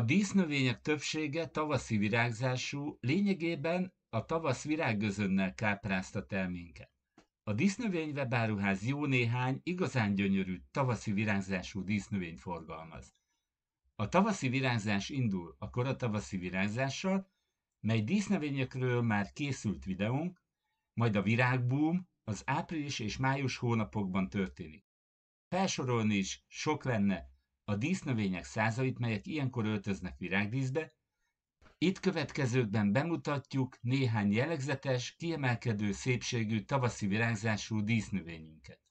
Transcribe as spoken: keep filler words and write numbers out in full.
A dísznövények többsége tavaszi virágzású, lényegében a tavasz virággözönnel kápráztat el minket. A dísznövényve báruház jó néhány, igazán gyönyörű tavaszi virágzású dísznövényt forgalmaz. A tavaszi virágzás indul a koratavaszi virágzással, mely dísznövényekről már készült videónk, majd a virágbúm az április és május hónapokban történik. Felsorolni is sok lenne a dísznövények százait, melyek ilyenkor öltöznek virágdíszbe. Itt következőkben bemutatjuk néhány jellegzetes, kiemelkedő szépségű tavaszi virágzású dísznövényünket.